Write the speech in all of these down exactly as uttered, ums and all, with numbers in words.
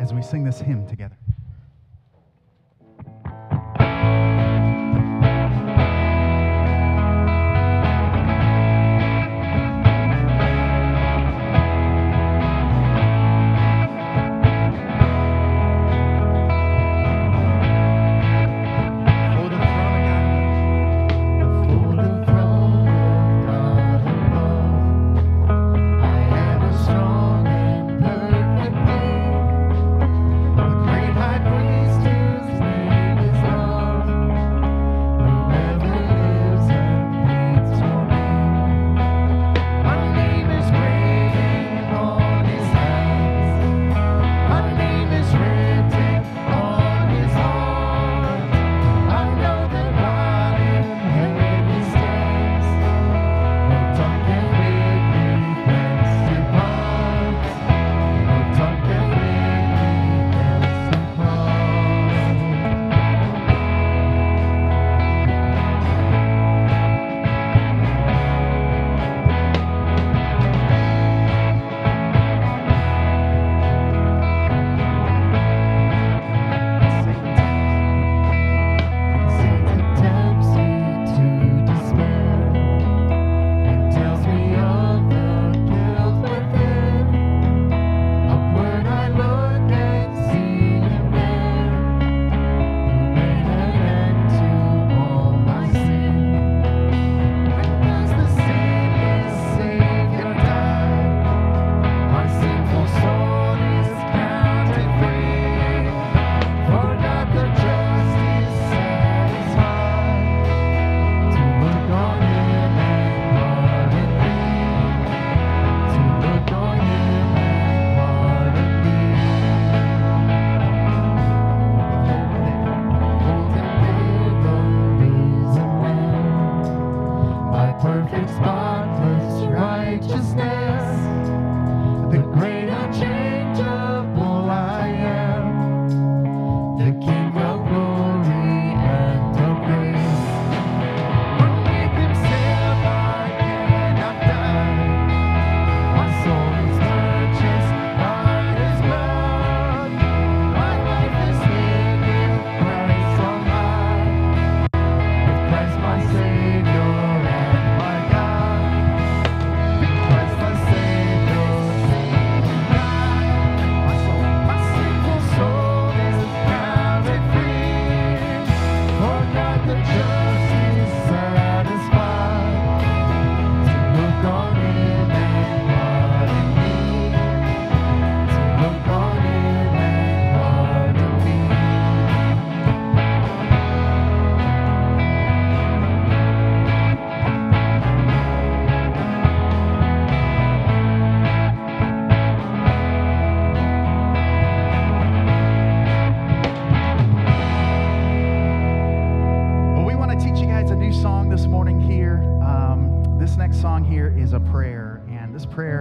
as we sing this hymn together.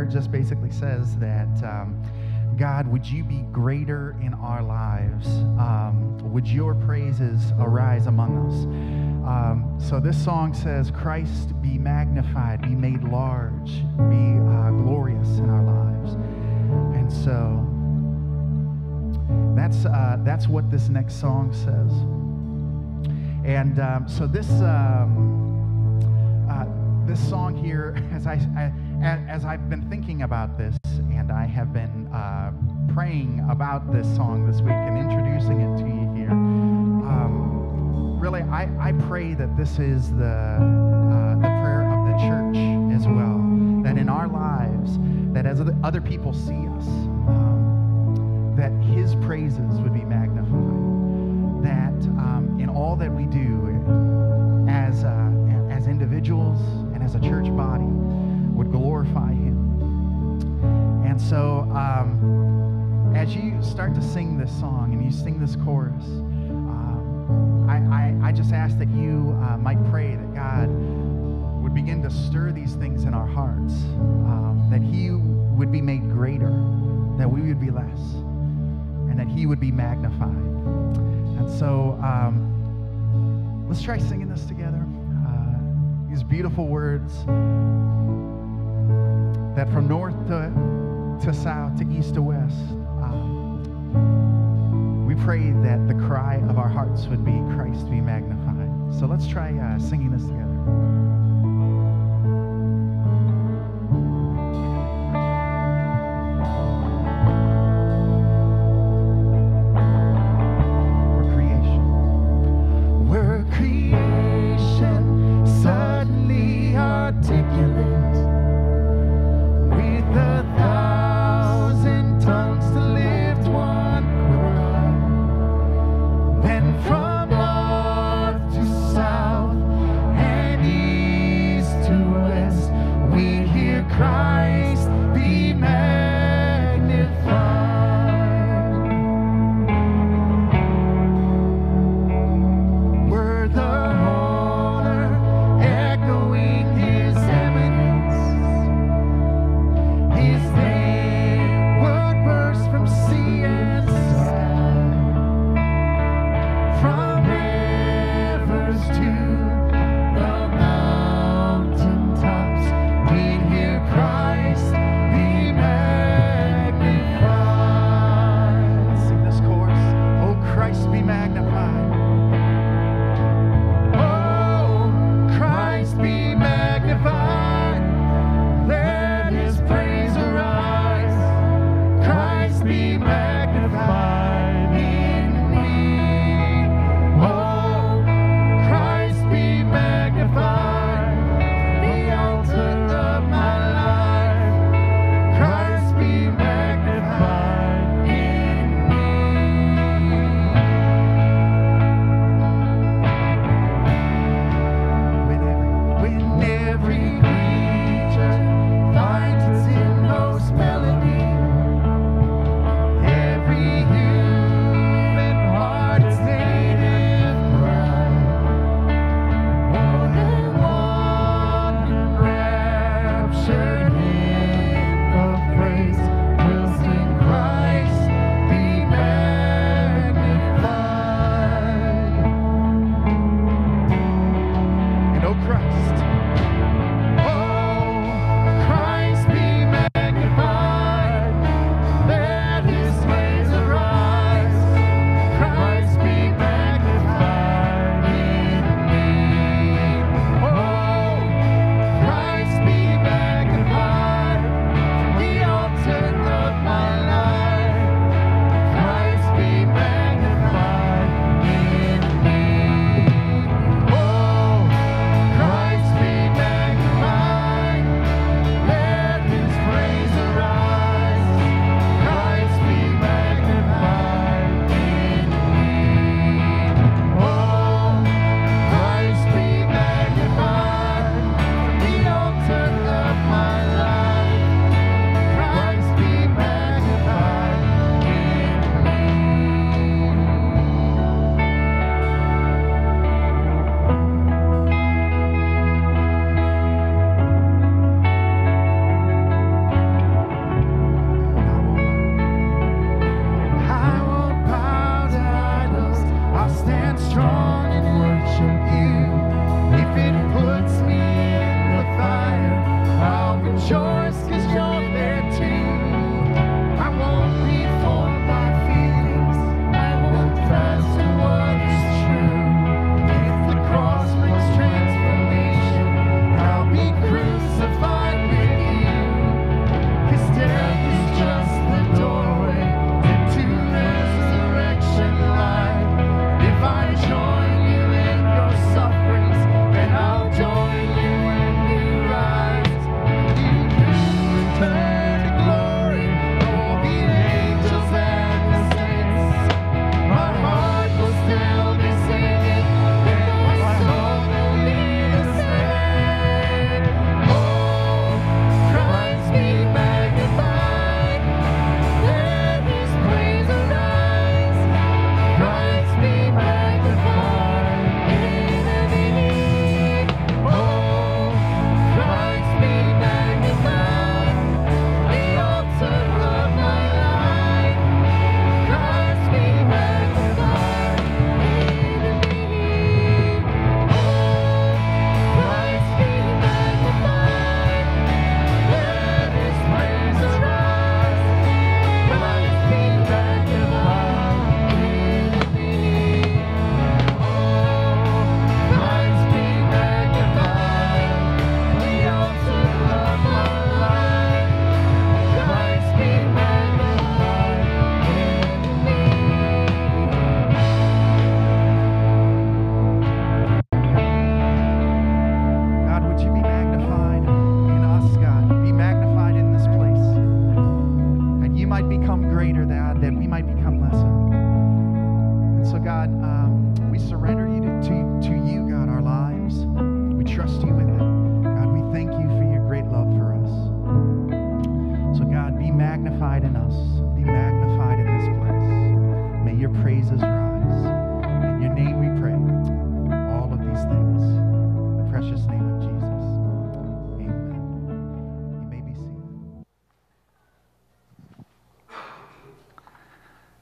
Just basically says that, um, God, would you be greater in our lives? Um, would your praises arise among us? Um, so this song says, Christ be magnified, be made large, be uh, glorious in our lives. And so that's, uh, that's what this next song says. And um, so this, um, uh, this song here, as I, I As I've been thinking about this, and I have been uh, praying about this song this week and introducing it to you here, um, really, I, I pray that this is the, uh, the prayer of the church as well, that in our lives, that as other people see us, um, that his praises would be magnified, that um, in all that we do as, uh, as individuals and as a church body, would glorify him. And so um, as you start to sing this song and you sing this chorus, um, I, I, I just ask that you uh, might pray that God would begin to stir these things in our hearts, um, that he would be made greater, that we would be less, and that he would be magnified. And so um, let's try singing this together. Uh, these beautiful words that from north to, to south, to east to west, um, prayed that the cry of our hearts would be, Christ be magnified. So let's try uh, singing this together.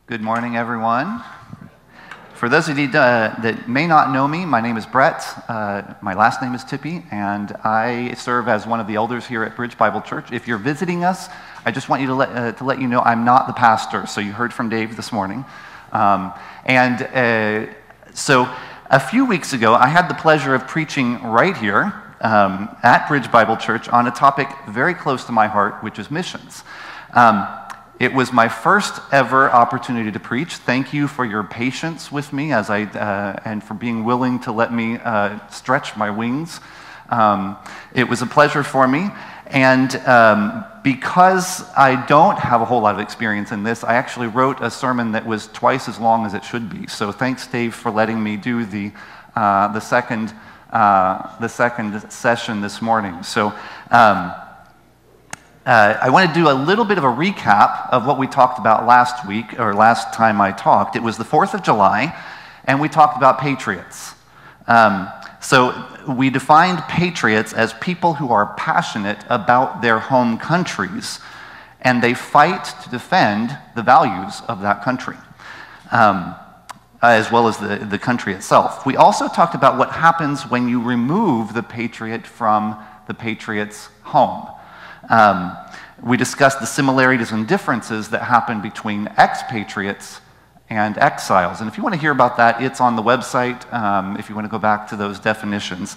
Good morning, everyone. For those of you uh, that may not know me, my name is Brett. Uh, my last name is Tippy, and I serve as one of the elders here at Bridge Bible Church. If you're visiting us, I just want you to let, uh, to let you know I'm not the pastor. So you heard from Dave this morning. Um, and uh, so a few weeks ago, I had the pleasure of preaching right here um, at Bridge Bible Church on a topic very close to my heart, which is missions. Um, It was my first ever opportunity to preach. Thank you for your patience with me as I, uh, and for being willing to let me uh, stretch my wings. Um, it was a pleasure for me. And um, because I don't have a whole lot of experience in this, I actually wrote a sermon that was twice as long as it should be. So thanks, Dave, for letting me do the, uh, the, second, uh, the second session this morning. So. Um, Uh, I want to do a little bit of a recap of what we talked about last week, or last time I talked. It was the fourth of July, and we talked about patriots. Um, so we defined patriots as people who are passionate about their home countries, and they fight to defend the values of that country, um, as well as the, the country itself. We also talked about what happens when you remove the patriot from the patriot's home. Um, we discussed the similarities and differences that happen between expatriates and exiles. And if you want to hear about that, it's on the website um, if you want to go back to those definitions.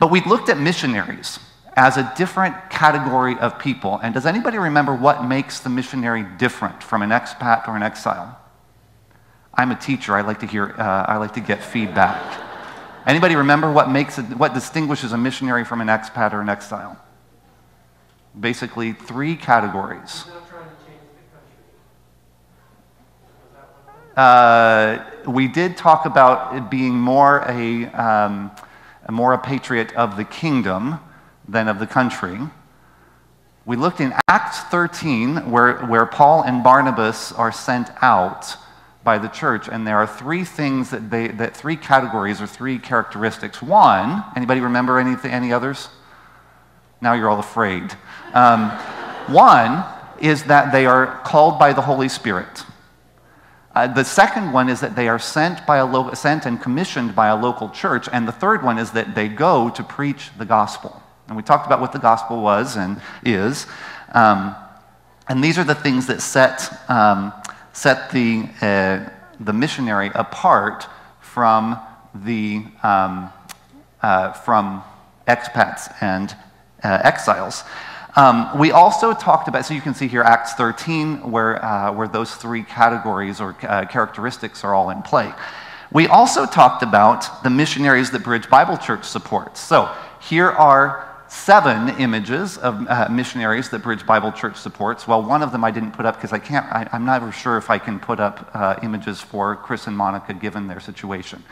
But we looked at missionaries as a different category of people. And does anybody remember what makes the missionary different from an expat or an exile? I'm a teacher. I like to hear, uh, I like to get feedback. Anybody remember what makes it, what distinguishes a missionary from an expat or an exile? Basically, three categories. Uh, we did talk about it being more a, um, a more a patriot of the kingdom than of the country. We looked in Acts thirteen, where, where Paul and Barnabas are sent out by the church, and there are three things that they that three categories or three characteristics. One, anybody remember anything? Any others? Now you're all afraid. Um, one is that they are called by the Holy Spirit. Uh, the second one is that they are sent, by a lo sent and commissioned by a local church. And the third one is that they go to preach the gospel. And we talked about what the gospel was and is. Um, and these are the things that set, um, set the, uh, the missionary apart from, the, um, uh, from expats and Uh, exiles. Um, we also talked about, so you can see here Acts thirteen, where, uh, where those three categories or uh, characteristics are all in play. We also talked about the missionaries that Bridge Bible Church supports. So here are seven images of uh, missionaries that Bridge Bible Church supports. Well, one of them I didn't put up because I can't, I, I'm not sure if I can put up uh, images for Chris and Monica given their situation.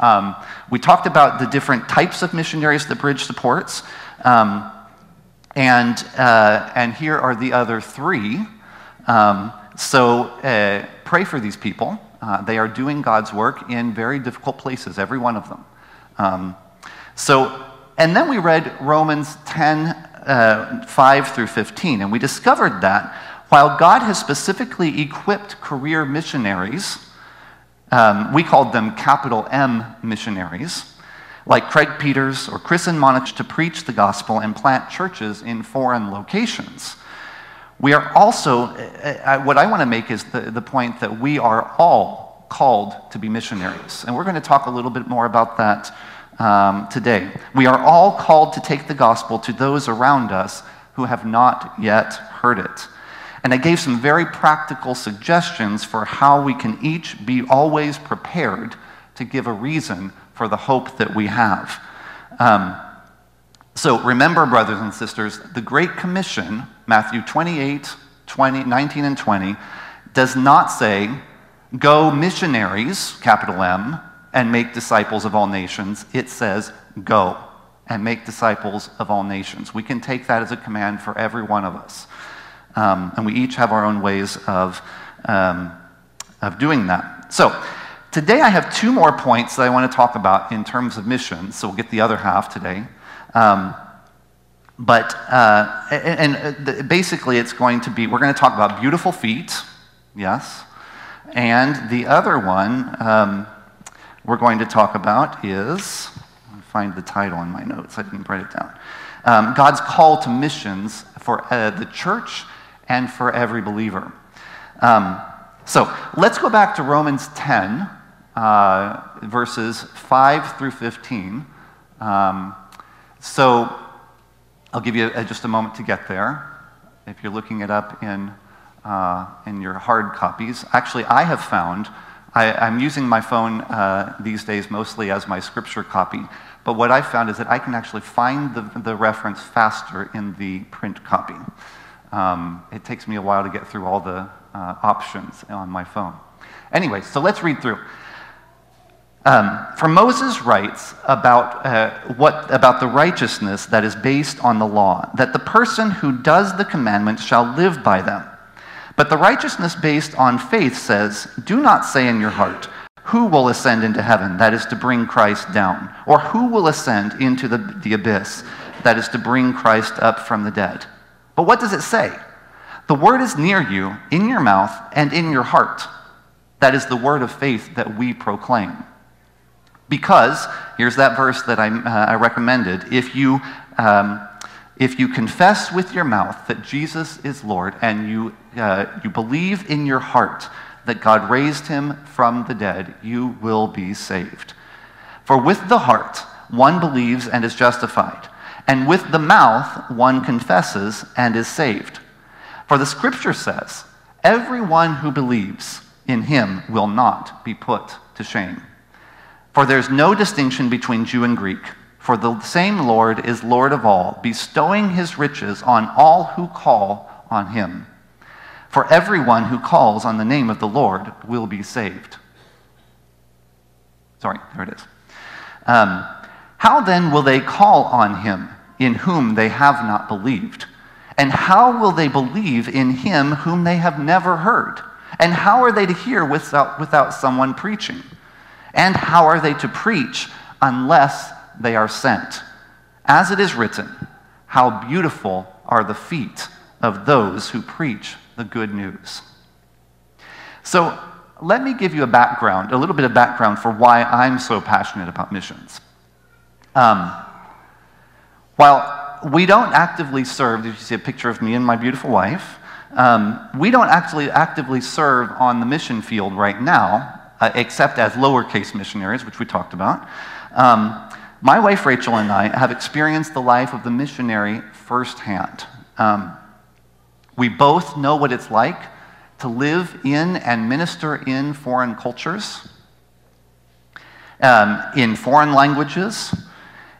Um, we talked about the different types of missionaries that Bridge supports, um, and, uh, and here are the other three. Um, so uh, pray for these people. Uh, they are doing God's work in very difficult places, every one of them. Um, so, and then we read Romans ten, five through fifteen, and we discovered that while God has specifically equipped career missionaries, Um, we called them capital M missionaries, like Craig Peters or Chris and Monica, to preach the gospel and plant churches in foreign locations. We are also, uh, uh, what I want to make is the, the point that we are all called to be missionaries. And we're going to talk a little bit more about that um, today. We are all called to take the gospel to those around us who have not yet heard it. And I gave some very practical suggestions for how we can each be always prepared to give a reason for the hope that we have. Um, so remember, brothers and sisters, the Great Commission, Matthew twenty-eight, nineteen and twenty, does not say, go missionaries, capital M, and make disciples of all nations. It says, go and make disciples of all nations. We can take that as a command for every one of us. Um, and we each have our own ways of, um, of doing that. So today I have two more points that I want to talk about in terms of missions. So we'll get the other half today. Um, but uh, and, and basically it's going to be, we're going to talk about beautiful feet, yes, And the other one um, we're going to talk about is, I'll find the title in my notes, I didn't write it down, um, God's Call to Missions for uh, the Church and for Every Believer. Um, so let's go back to Romans ten, uh, verses five through fifteen. Um, so I'll give you a, just a moment to get there. If you're looking it up in, uh, in your hard copies. Actually, I have found, I, I'm using my phone uh, these days mostly as my scripture copy, but what I found is that I can actually find the, the reference faster in the print copy. Um, it takes me a while to get through all the uh, options on my phone. Anyway, so let's read through. Um, for Moses writes about, uh, what, about the righteousness that is based on the law, that the person who does the commandments shall live by them. But the righteousness based on faith says, do not say in your heart, who will ascend into heaven, that is to bring Christ down, or who will ascend into the, the abyss, that is to bring Christ up from the dead. But what does it say? The word is near you, in your mouth and in your heart. That is the word of faith that we proclaim. Because, here's that verse that I, uh, I recommended, if you, um, if you confess with your mouth that Jesus is Lord and you, uh, you believe in your heart that God raised him from the dead, you will be saved. For with the heart one believes and is justified, and with the mouth one confesses and is saved. For the scripture says, everyone who believes in him will not be put to shame. For there's no distinction between Jew and Greek, for the same Lord is Lord of all, bestowing his riches on all who call on him. For everyone who calls on the name of the Lord will be saved. Sorry, there it is. Um, how then will they call on him in whom they have not believed? And how will they believe in him whom they have never heard? And how are they to hear without, without someone preaching? And how are they to preach unless they are sent? As it is written, how beautiful are the feet of those who preach the good news. So let me give you a background, a little bit of background for why I'm so passionate about missions. Um, while we don't actively serve, you see a picture of me and my beautiful wife, um, we don't actually actively serve on the mission field right now, Uh, except as lowercase missionaries, which we talked about. Um, my wife Rachel and I have experienced the life of the missionary firsthand. Um, we both know what it's like to live in and minister in foreign cultures, um, in foreign languages,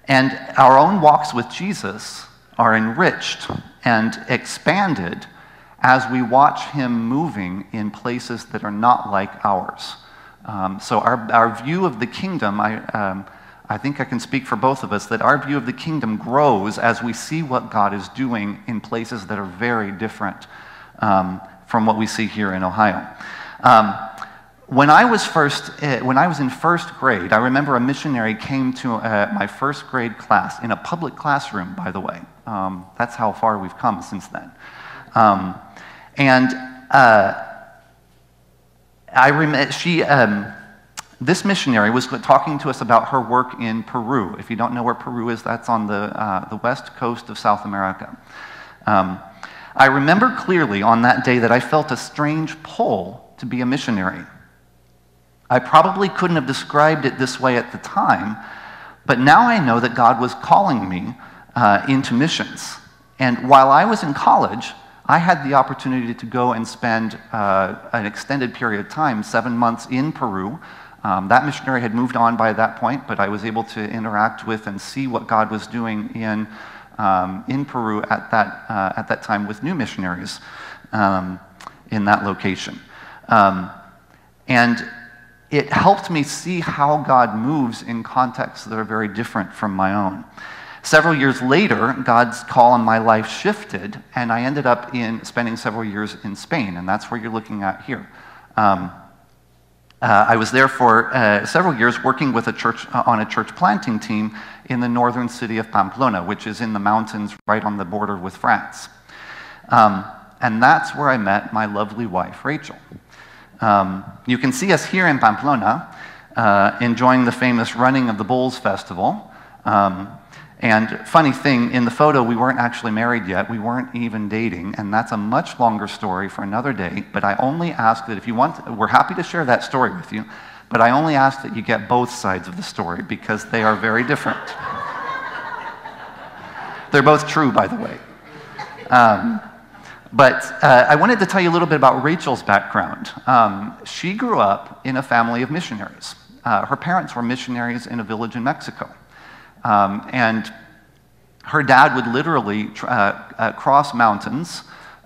and our own walks with Jesus are enriched and expanded as we watch him moving in places that are not like ours. Um, so our, our view of the kingdom, I, um, I think I can speak for both of us, that our view of the kingdom grows as we see what God is doing in places that are very different um, from what we see here in Ohio. Um, when I was first, uh, when I was in first grade, I remember a missionary came to uh, my first grade class, in a public classroom, by the way. Um, that's how far we've come since then. Um, and... Uh, I rem she, um, this missionary was talking to us about her work in Peru. If you don't know where Peru is, that's on the, uh, the west coast of South America. Um, I remember clearly on that day that I felt a strange pull to be a missionary. I probably couldn't have described it this way at the time, but now I know that God was calling me uh, into missions. And while I was in college, I had the opportunity to go and spend uh, an extended period of time, seven months in Peru. Um, that missionary had moved on by that point, but I was able to interact with and see what God was doing in, um, in Peru at that, uh, at that time with new missionaries um, in that location. Um, and it helped me see how God moves in contexts that are very different from my own. Several years later, God's call on my life shifted, and I ended up in spending several years in Spain, and that's where you're looking at here. Um, uh, I was there for uh, several years working with a church uh, on a church planting team in the northern city of Pamplona, which is in the mountains right on the border with France. Um, and that's where I met my lovely wife, Rachel. Um, you can see us here in Pamplona uh, enjoying the famous Running of the Bulls Festival. Um, and funny thing, in the photo we weren't actually married yet, we weren't even dating, and that's a much longer story for another day, but I only ask that if you want, we're happy to share that story with you, but I only ask that you get both sides of the story because they are very different. They're both true, by the way. Um, But uh, I wanted to tell you a little bit about Rachel's background. Um, she grew up in a family of missionaries. Uh, her parents were missionaries in a village in Mexico. Um, and her dad would literally tr uh, uh, cross mountains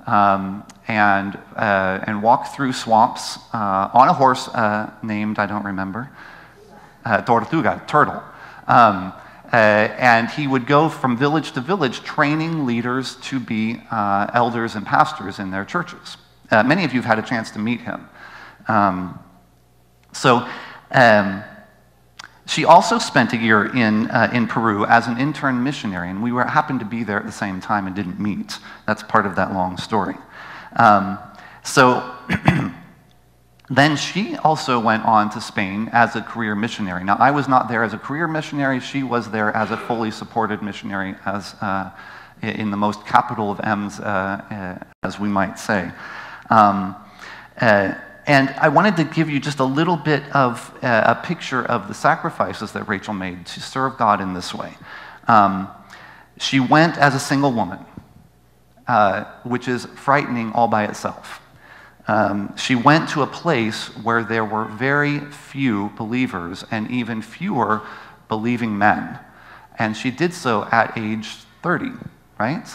um, and, uh, and walk through swamps uh, on a horse uh, named, I don't remember, uh, Tortuga, turtle. Um, Uh, and he would go from village to village training leaders to be uh, elders and pastors in their churches. Uh, many of you have had a chance to meet him. Um, so um, she also spent a year in, uh, in Peru as an intern missionary, and we were, happened to be there at the same time and didn't meet. That's part of that long story. Um, so Then she also went on to Spain as a career missionary. Now, I was not there as a career missionary. She was there as a fully supported missionary, as uh, in the most capital of M's, uh, uh, as we might say. Um, uh, and I wanted to give you just a little bit of uh, a picture of the sacrifices that Rachel made to serve God in this way. Um, she went as a single woman, uh, which is frightening all by itself. Um, she went to a place where there were very few believers and even fewer believing men. And she did so at age thirty, right?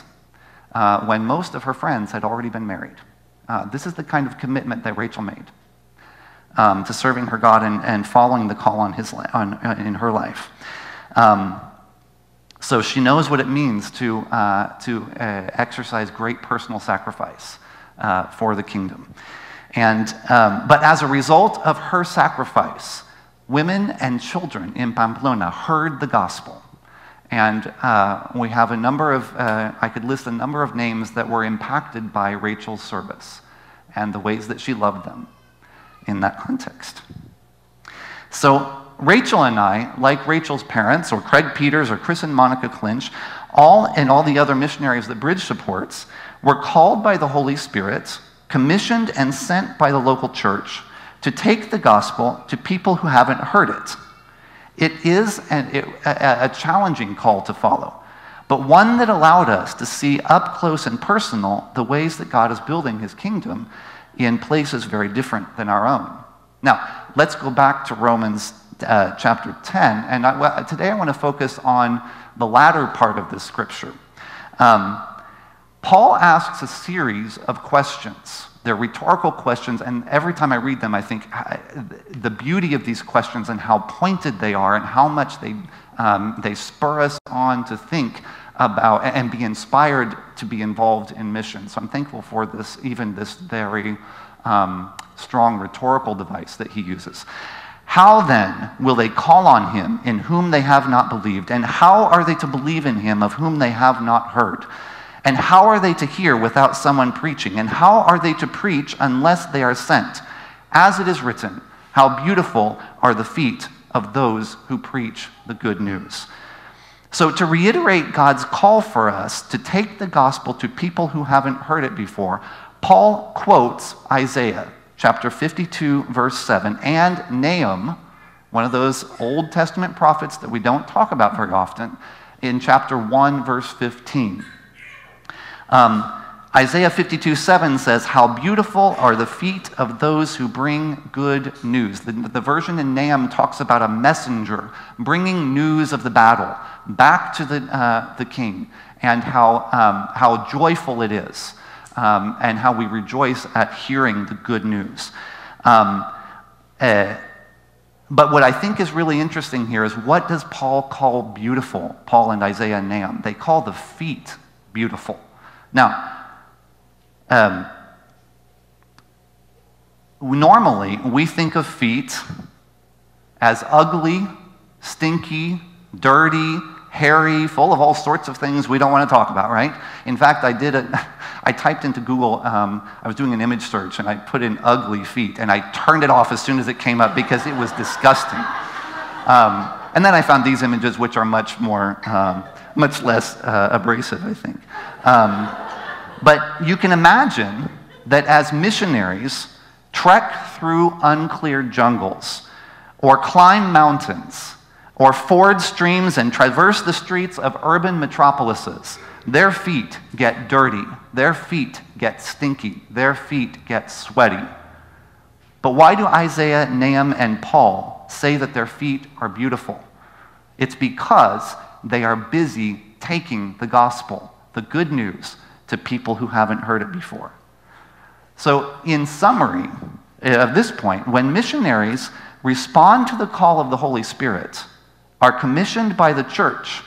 Uh, when most of her friends had already been married. Uh, this is the kind of commitment that Rachel made um, to serving her God and, and following the call on his, on, in her life. Um, so she knows what it means to, uh, to uh, exercise great personal sacrifice. Uh, for the kingdom. And, um, but as a result of her sacrifice, women and children in Pamplona heard the gospel. And uh, we have a number of, uh, I could list a number of names that were impacted by Rachel's service and the ways that she loved them in that context. So Rachel and I, like Rachel's parents or Craig Peters or Chris and Monica Clinch, all and all the other missionaries that Bridge supports, were called by the Holy Spirit, commissioned and sent by the local church to take the gospel to people who haven't heard it. It is an, it, a, a challenging call to follow, but one that allowed us to see up close and personal the ways that God is building his kingdom in places very different than our own. Now, let's go back to Romans uh, chapter ten, and I, today I want to focus on the latter part of this scripture. Um, Paul asks a series of questions. They're rhetorical questions, and every time I read them, I think the beauty of these questions and how pointed they are and how much they, um, they spur us on to think about and be inspired to be involved in mission. So I'm thankful for this, even this very um, strong rhetorical device that he uses. How then will they call on him in whom they have not believed? And how are they to believe in him of whom they have not heard? And how are they to hear without someone preaching? And how are they to preach unless they are sent? As it is written, how beautiful are the feet of those who preach the good news. So to reiterate God's call for us to take the gospel to people who haven't heard it before, Paul quotes Isaiah chapter fifty-two, verse seven, and Nahum, one of those Old Testament prophets that we don't talk about very often, in chapter one, verse fifteen. Um, Isaiah fifty-two, seven says, how beautiful are the feet of those who bring good news. The, the version in Nahum talks about a messenger bringing news of the battle back to the, uh, the king, and how, um, how joyful it is, um, and how we rejoice at hearing the good news. Um, uh, But what I think is really interesting here is, what does Paul call beautiful? Paul and Isaiah and Nahum, they call the feet beautiful. Now, um, normally we think of feet as ugly, stinky, dirty, hairy, full of all sorts of things we don't want to talk about, right? In fact, I did a, I typed into Google, um, I was doing an image search, and I put in ugly feet, and I turned it off as soon as it came up because it was disgusting. Um, and then I found these images, which are much more, um, much less uh, abrasive, I think. Um, but you can imagine that as missionaries trek through unclear jungles, or climb mountains, or ford streams and traverse the streets of urban metropolises, their feet get dirty, their feet get stinky, their feet get sweaty. But why do Isaiah, Nahum, and Paul say that their feet are beautiful? It's because they are busy taking the gospel, the good news, to people who haven't heard it before. So in summary, at this point, when missionaries respond to the call of the Holy Spirit, are commissioned by the church,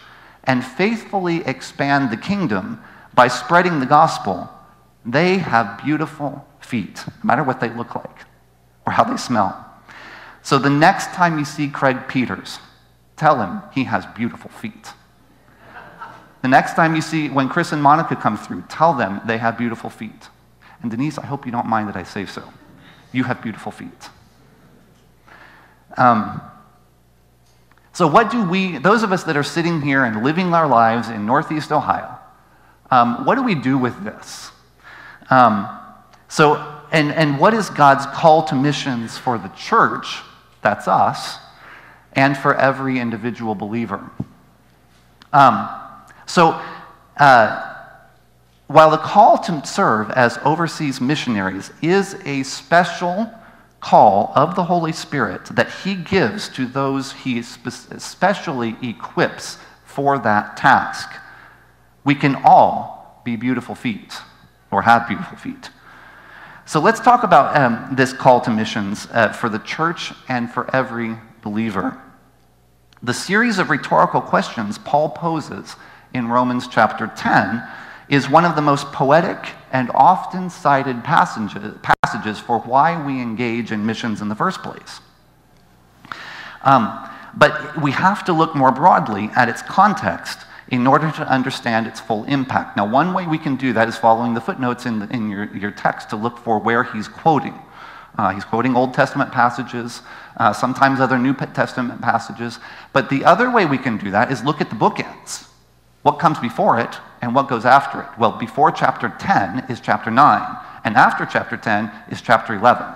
and faithfully expand the kingdom by spreading the gospel, they have beautiful feet, no matter what they look like or how they smell. So the next time you see Craig Peters, tell him he has beautiful feet. The next time you see, when Chris and Monica come through, tell them they have beautiful feet. And Denise, I hope you don't mind that I say so. You have beautiful feet. Um, so what do we, those of us that are sitting here and living our lives in Northeast Ohio, um, what do we do with this? Um, so, and, and what is God's call to missions for the church, that's us, and for every individual believer? Um, so, uh, while the call to serve as overseas missionaries is a special call of the Holy Spirit that he gives to those he especially equips for that task, we can all be beautiful feet, or have beautiful feet. So let's talk about um, this call to missions uh, for the church and for every believer. The series of rhetorical questions Paul poses in Romans chapter ten is one of the most poetic and often cited passages, passages for why we engage in missions in the first place. Um, but we have to look more broadly at its context in order to understand its full impact. Now, one way we can do that is following the footnotes in, the, in your, your text to look for where he's quoting. Uh, he's quoting Old Testament passages, uh, sometimes other New Testament passages. But the other way we can do that is look at the bookends. What comes before it, and what goes after it? Well, before chapter ten is chapter nine, and after chapter ten is chapter eleven.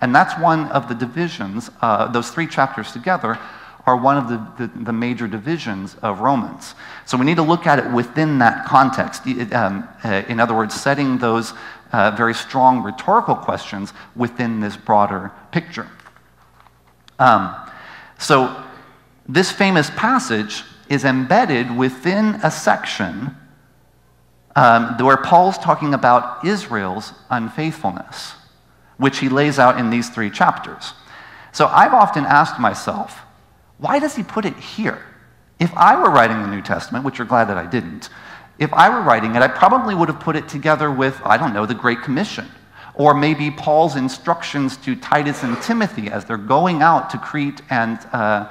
And that's one of the divisions, uh, those three chapters together are one of the, the, the major divisions of Romans. So we need to look at it within that context. It, um, uh, in other words, setting those uh, very strong rhetorical questions within this broader picture. Um, so this famous passage is embedded within a section um, where Paul's talking about Israel's unfaithfulness, which he lays out in these three chapters. So I've often asked myself, why does he put it here? If I were writing the New Testament, which you're glad that I didn't, if I were writing it, I probably would have put it together with, I don't know, the Great Commission, or maybe Paul's instructions to Titus and Timothy as they're going out to Crete and, uh,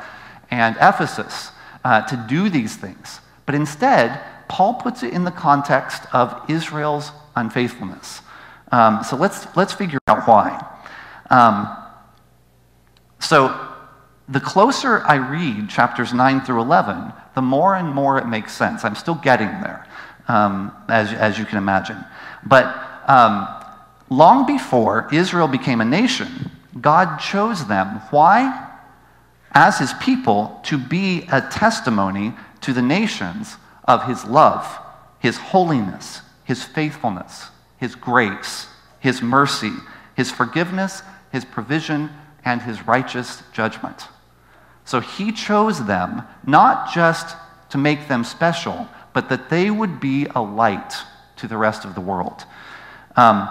and Ephesus. Uh, to do these things. But instead, Paul puts it in the context of Israel's unfaithfulness. Um, so let's, let's figure out why. Um, so the closer I read chapters nine through eleven, the more and more it makes sense. I'm still getting there, um, as, as you can imagine. But um, long before Israel became a nation, God chose them. Why? As his people, to be a testimony to the nations of his love, his holiness, his faithfulness, his grace, his mercy, his forgiveness, his provision, and his righteous judgment. So he chose them not just to make them special, but that they would be a light to the rest of the world. Um,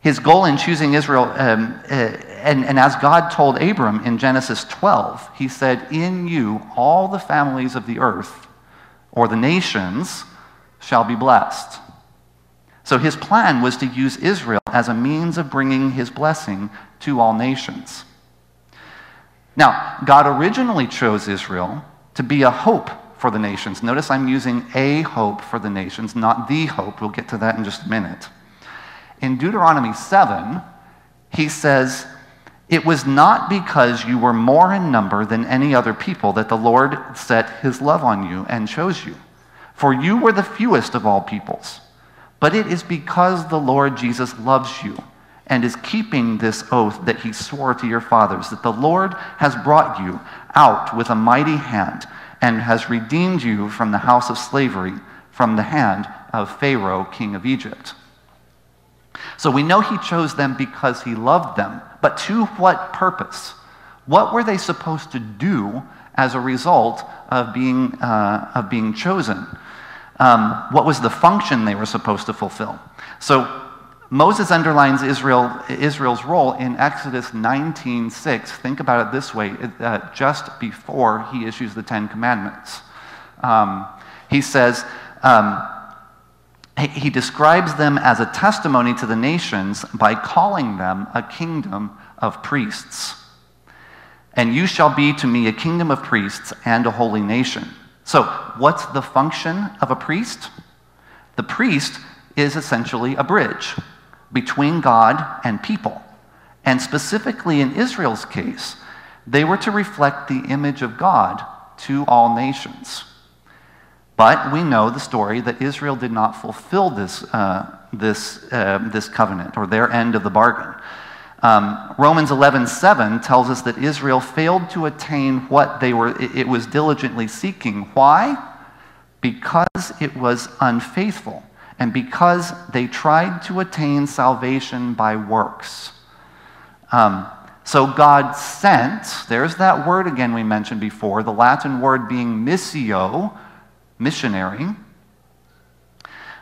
His goal in choosing Israel, um, uh, and, and as God told Abram in Genesis twelve, he said, "In you all the families of the earth, or the nations, shall be blessed." So his plan was to use Israel as a means of bringing his blessing to all nations. Now, God originally chose Israel to be a hope for the nations. Notice I'm using a hope for the nations, not the hope. We'll get to that in just a minute. In Deuteronomy seven, he says, "It was not because you were more in number than any other people that the Lord set his love on you and chose you. For you were the fewest of all peoples. But it is because the Lord Jesus loves you and is keeping this oath that he swore to your fathers, that the Lord has brought you out with a mighty hand and has redeemed you from the house of slavery, from the hand of Pharaoh, king of Egypt." So we know he chose them because he loved them, but to what purpose? What were they supposed to do as a result of being, uh, of being chosen? Um, what was the function they were supposed to fulfill? So Moses underlines Israel, Israel's role in Exodus nineteen six. Think about it this way, uh, just before he issues the Ten Commandments. Um, he says, um, he, he describes them as a testimony to the nations by calling them a kingdom of priests. "And you shall be to me a kingdom of priests and a holy nation." So what's the function of a priest? The priest is essentially a bridge between God and people. And specifically in Israel's case, they were to reflect the image of God to all nations. But we know the story that Israel did not fulfill this, uh, this, uh, this covenant or their end of the bargain. Um, Romans eleven seven tells us that Israel failed to attain what they were, it, it was diligently seeking. Why? Because it was unfaithful. And because they tried to attain salvation by works. Um, so God sent, there's that word again we mentioned before, the Latin word being missio, missionary.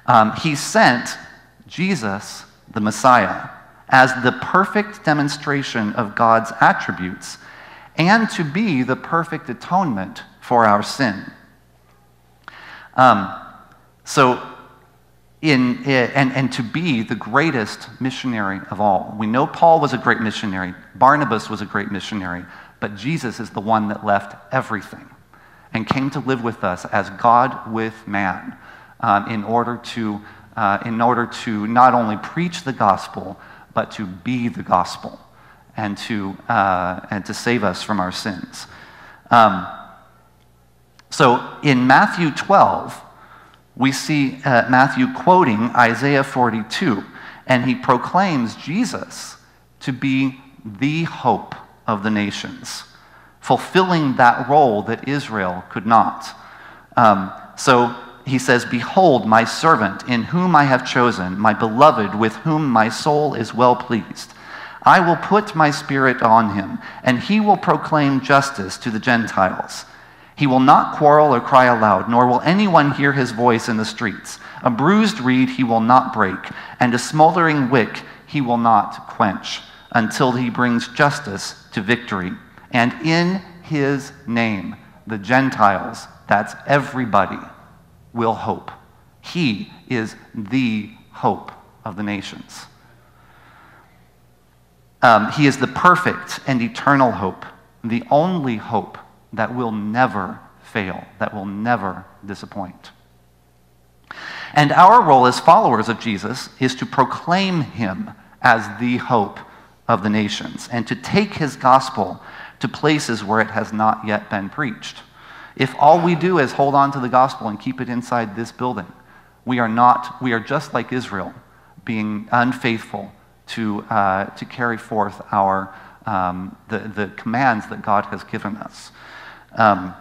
Um, he sent Jesus, the Messiah, as the perfect demonstration of God's attributes and to be the perfect atonement for our sin. Um, so... In, and, and to be the greatest missionary of all. We know Paul was a great missionary. Barnabas was a great missionary. But Jesus is the one that left everything and came to live with us as God with man um, in order to, uh, in order to not only preach the gospel, but to be the gospel and to, uh, and to save us from our sins. Um, so in Matthew twelve, we see uh, Matthew quoting Isaiah forty-two, and he proclaims Jesus to be the hope of the nations, fulfilling that role that Israel could not. Um, so he says, "Behold, my servant, in whom I have chosen, my beloved, with whom my soul is well pleased. I will put my spirit on him, and he will proclaim justice to the Gentiles. He will not quarrel or cry aloud, nor will anyone hear his voice in the streets. A bruised reed he will not break, and a smoldering wick he will not quench, until he brings justice to victory. And in his name, the Gentiles," that's everybody, "will hope." He is the hope of the nations. Um, he is the perfect and eternal hope, the only hope that will never fail, that will never disappoint. And our role as followers of Jesus is to proclaim him as the hope of the nations and to take his gospel to places where it has not yet been preached. If all we do is hold on to the gospel and keep it inside this building, we are not, we are just like Israel, being unfaithful to, uh, to carry forth our, um, the, the commands that God has given us. Um,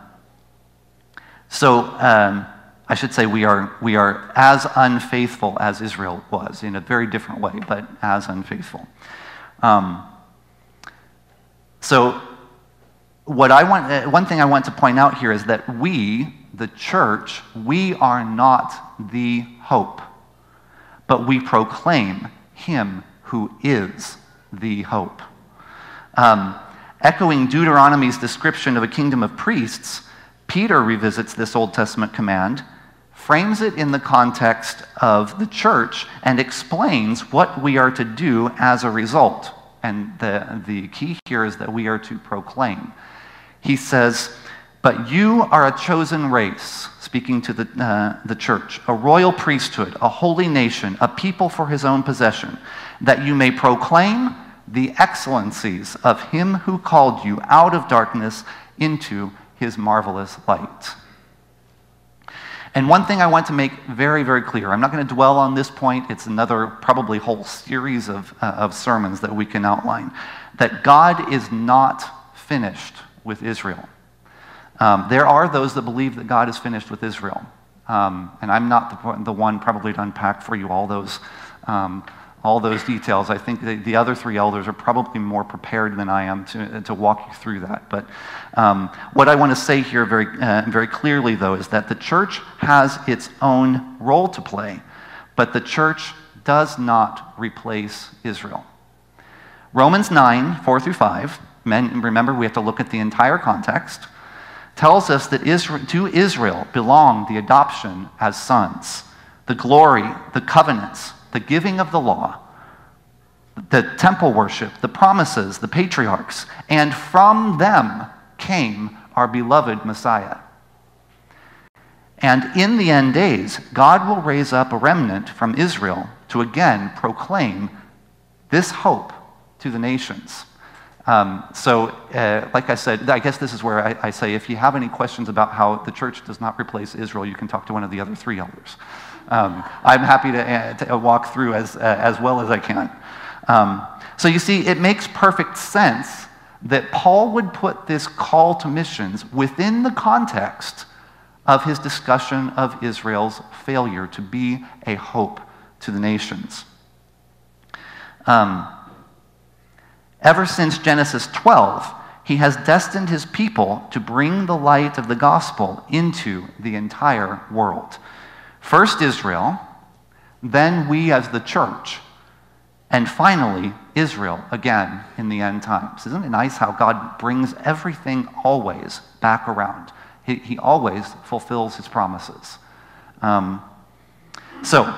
so um, I should say we are, we are as unfaithful as Israel was, in a very different way, but as unfaithful. Um, so what I want, one thing I want to point out here is that we, the church, we are not the hope, but we proclaim him who is the hope. Um, Echoing Deuteronomy's description of a kingdom of priests, Peter revisits this Old Testament command, frames it in the context of the church, and explains what we are to do as a result. And the, the key here is that we are to proclaim. He says, But you are a chosen race, speaking to the, uh, the church, a royal priesthood, a holy nation, a people for his own possession, that you may proclaim the excellencies of him who called you out of darkness into his marvelous light. And one thing I want to make very, very clear, I'm not going to dwell on this point, it's another probably whole series of, uh, of sermons that we can outline, that God is not finished with Israel. Um, there are those that believe that God is finished with Israel. Um, and I'm not the, the one probably to unpack for you all those, um, all those details. I think the, the other three elders are probably more prepared than I am to, to walk you through that. But um, what I want to say here very, uh, very clearly, though, is that the church has its own role to play, but the church does not replace Israel. Romans nine, four through five, men, remember we have to look at the entire context, tells us that Israel, to Israel belong the adoption as sons, the glory, the covenants, the giving of the law, the temple worship, the promises, the patriarchs, and from them came our beloved Messiah. And in the end days, God will raise up a remnant from Israel to again proclaim this hope to the nations. Um, so, uh, like I said, I guess this is where I, I say, if you have any questions about how the church does not replace Israel, you can talk to one of the other three elders. Um, I'm happy to, uh, to walk through as, uh, as well as I can. Um, so you see, it makes perfect sense that Paul would put this call to missions within the context of his discussion of Israel's failure to be a hope to the nations. Um, Ever since Genesis twelve, he has destined his people to bring the light of the gospel into the entire world. First Israel, then we as the church, and finally Israel again in the end times. Isn't it nice how God brings everything always back around? He, he always fulfills his promises. Um, so,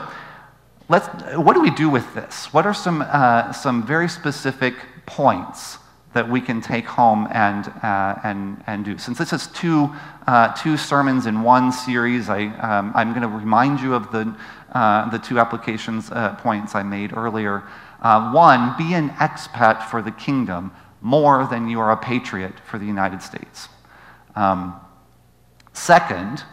let's, what do we do with this? What are some, uh, some very specific points that we can take home and uh, and and do. Since this is two uh, two sermons in one series, I um, I'm going to remind you of the uh, the two applications uh, points I made earlier. Uh, one, be an expat for the kingdom more than you are a patriot for the United States. Um, second,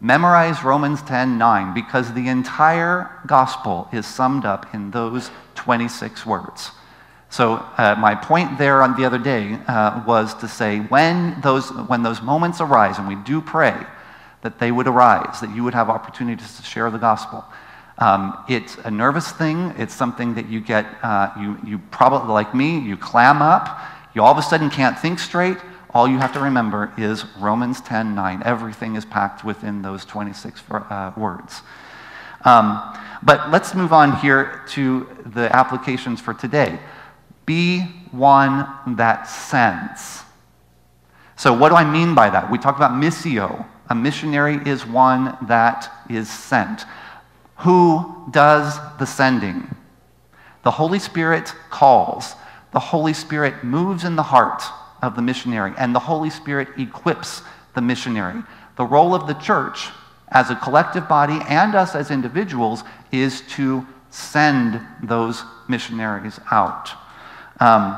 memorize Romans ten nine, because the entire gospel is summed up in those twenty-six words. So uh, my point there on the other day uh, was to say when those, when those moments arise, and we do pray that they would arise, that you would have opportunities to share the gospel. Um, it's a nervous thing. It's something that you get, uh, you, you probably, like me, you clam up. You all of a sudden can't think straight. All you have to remember is Romans ten nine. Everything is packed within those twenty-six uh, words. Um, but let's move on here to the applications for today. Be one that sends. So what do I mean by that? We talked about missio. A missionary is one that is sent. Who does the sending? The Holy Spirit calls. The Holy Spirit moves in the heart of the missionary, and the Holy Spirit equips the missionary. The role of the church as a collective body and us as individuals is to send those missionaries out. Um,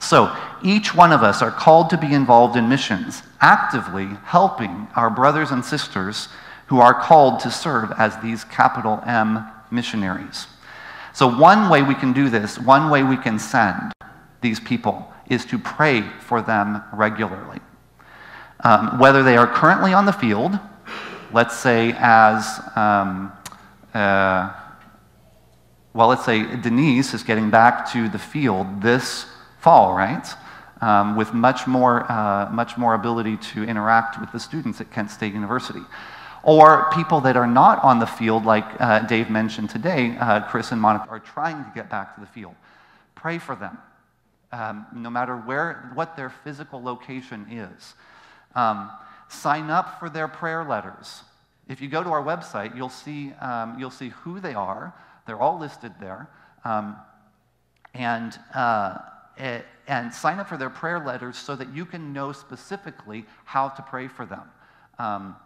so, each one of us are called to be involved in missions, actively helping our brothers and sisters who are called to serve as these capital M missionaries. So one way we can do this, one way we can send these people, is to pray for them regularly. Um, whether they are currently on the field, let's say as... Um, uh, Well, let's say Denise is getting back to the field this fall, right? Um, with much more, uh, much more ability to interact with the students at Kent State University. Or people that are not on the field, like uh, Dave mentioned today, uh, Chris and Monica are trying to get back to the field. Pray for them, um, no matter where, what their physical location is. Um, sign up for their prayer letters. If you go to our website, you'll see, um, you'll see who they are. They're all listed there, um, and uh, and sign up for their prayer letters so that you can know specifically how to pray for them. Um,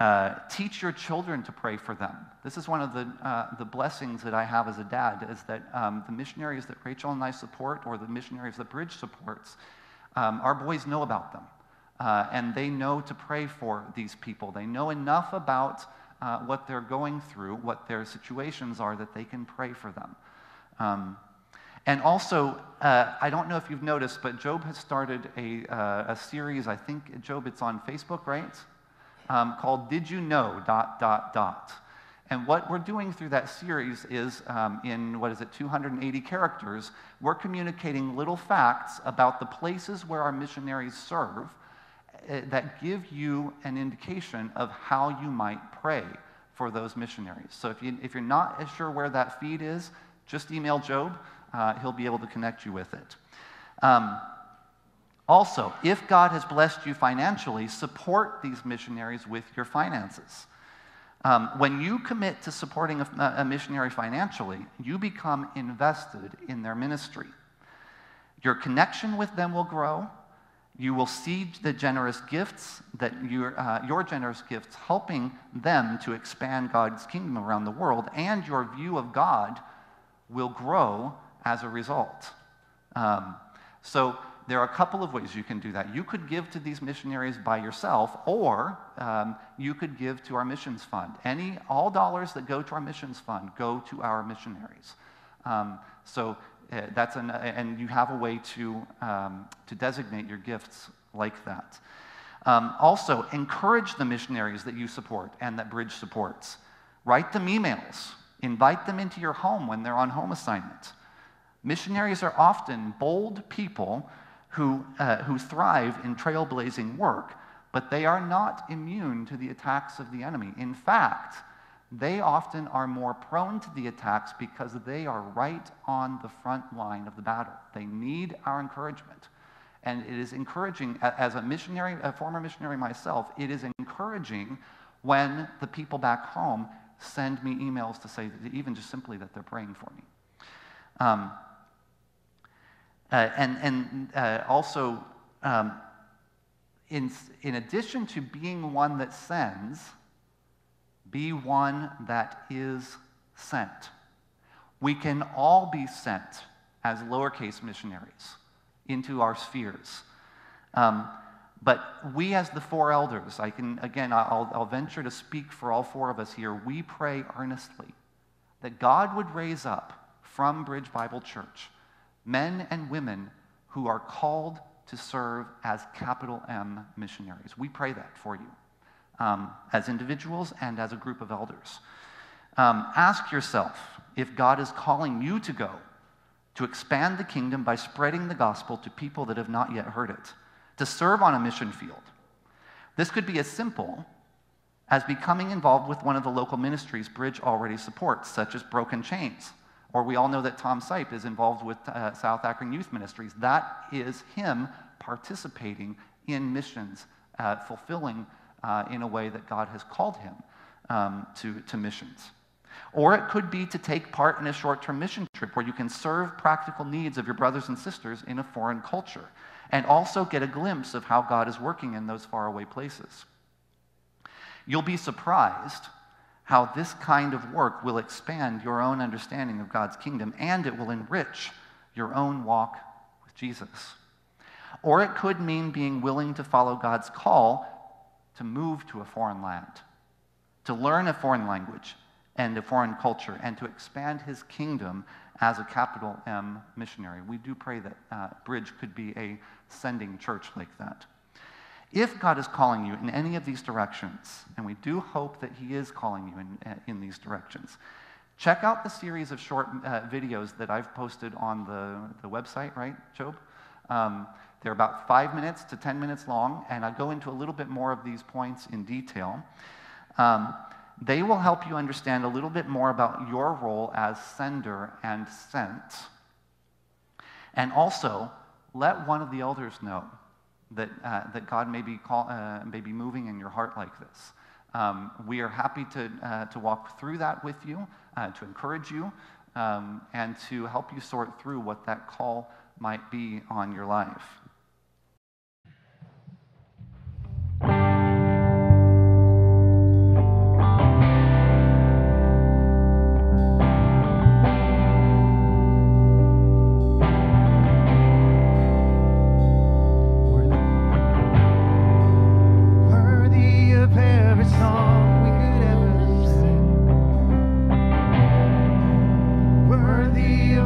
uh, teach your children to pray for them. This is one of the, uh, the blessings that I have as a dad, is that um, the missionaries that Rachel and I support, or the missionaries that Bridge supports, um, our boys know about them. Uh, and they know to pray for these people. They know enough about uh, what they're going through, what their situations are, that they can pray for them. Um, and also, uh, I don't know if you've noticed, but Job has started a, uh, a series, I think, Job, it's on Facebook, right? Um, called Did You Know, dot, dot, dot. And what we're doing through that series is, um, in, what is it, two hundred eighty characters, we're communicating little facts about the places where our missionaries serve that give you an indication of how you might pray for those missionaries. So if, you, if you're not as sure where that feed is, just email Job. Uh, he'll be able to connect you with it. Um, also, if God has blessed you financially, support these missionaries with your finances. Um, when you commit to supporting a, a missionary financially, you become invested in their ministry. Your connection with them will grow. You will see the generous gifts, that your, uh, your generous gifts helping them to expand God's kingdom around the world, and your view of God will grow as a result. Um, so there are a couple of ways you can do that. You could give to these missionaries by yourself, or um, you could give to our missions fund. Any, all dollars that go to our missions fund go to our missionaries. Um, so. Uh, that's an, uh, and you have a way to, um, to designate your gifts like that. Um, also, encourage the missionaries that you support and that Bridge supports. Write them emails. Invite them into your home when they're on home assignment. Missionaries are often bold people who, uh, who thrive in trailblazing work, but they are not immune to the attacks of the enemy. In fact, they often are more prone to the attacks because they are right on the front line of the battle. They need our encouragement. And it is encouraging, as a missionary, a former missionary myself, it is encouraging when the people back home send me emails to say, even just simply, that they're praying for me. Um, uh, and and uh, also, um, in, in addition to being one that sends, be one that is sent. We can all be sent as lowercase missionaries into our spheres. Um, but we, as the four elders, I can, again, I'll, I'll venture to speak for all four of us here, we pray earnestly that God would raise up from Bridge Bible Church men and women who are called to serve as capital M missionaries. We pray that for you. Um, as individuals and as a group of elders. Um, ask yourself if God is calling you to go, to expand the kingdom by spreading the gospel to people that have not yet heard it, to serve on a mission field. This could be as simple as becoming involved with one of the local ministries Bridge already supports, such as Broken Chains, or we all know that Tom Sipe is involved with uh, South Akron Youth Ministries. That is him participating in missions, uh, fulfilling Uh, in a way that God has called him um, to, to missions. Or it could be to take part in a short-term mission trip where you can serve practical needs of your brothers and sisters in a foreign culture, and also get a glimpse of how God is working in those faraway places. You'll be surprised how this kind of work will expand your own understanding of God's kingdom, and it will enrich your own walk with Jesus. Or it could mean being willing to follow God's call to move to a foreign land, to learn a foreign language and a foreign culture, and to expand his kingdom as a capital M missionary. We do pray that uh, Bridge could be a sending church like that. If God is calling you in any of these directions, and we do hope that he is calling you in, in these directions, check out the series of short uh, videos that I've posted on the, the website, right, Job? Um, They're about five minutes to ten minutes long, and I'll go into a little bit more of these points in detail. Um, they will help you understand a little bit more about your role as sender and sent. And also, let one of the elders know that, uh, that God may be, call, uh, may be moving in your heart like this. Um, we are happy to, uh, to walk through that with you, uh, to encourage you, um, and to help you sort through what that call might be on your life.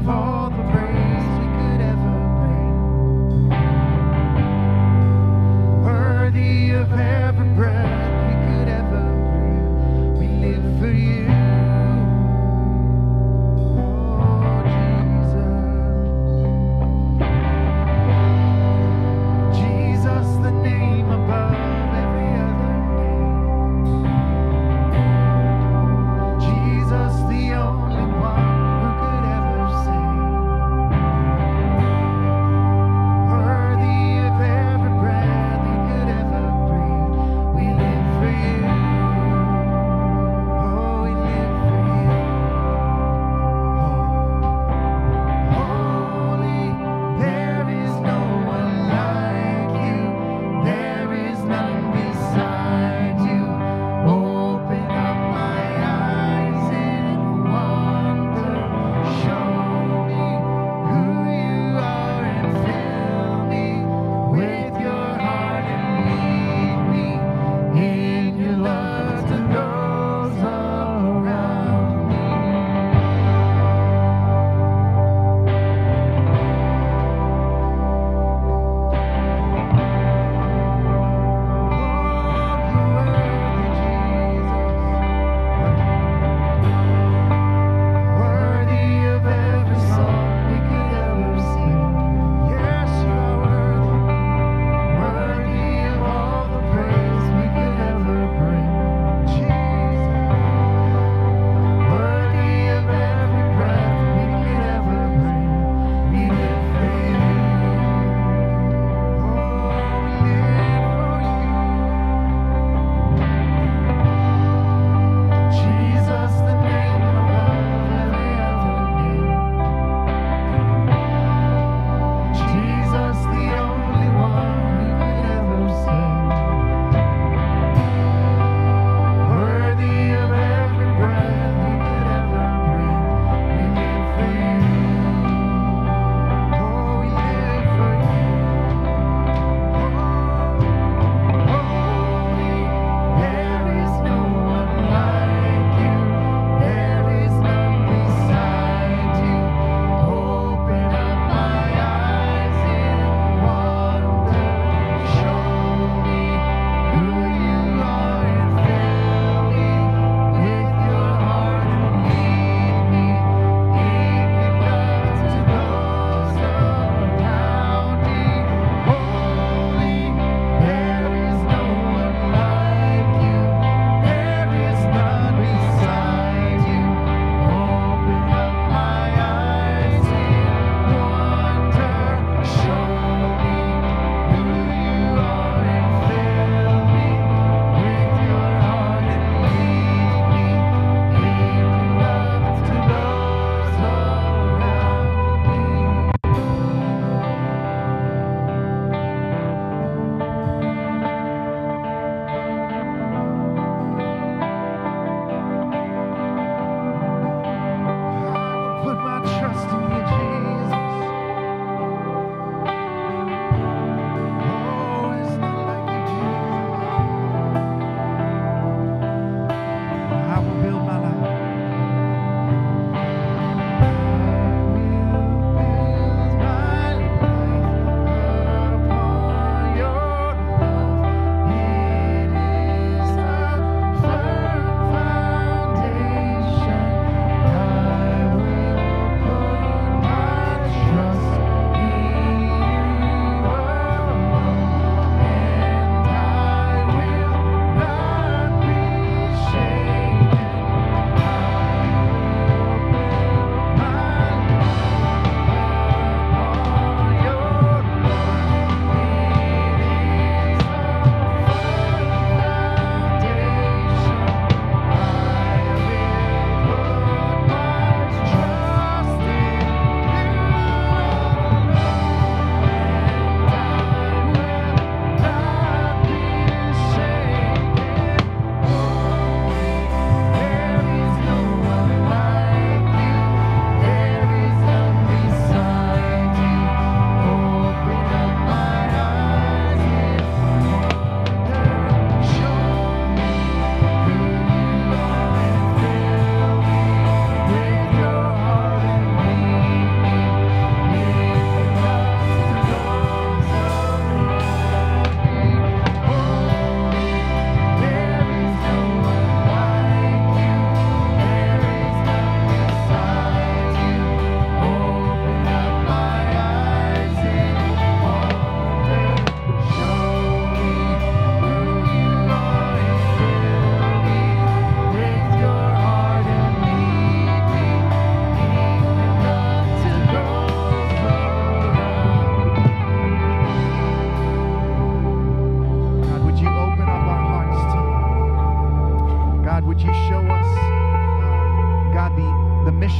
All the praise we could ever bring.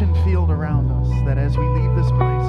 mission field around us, that as we leave this place,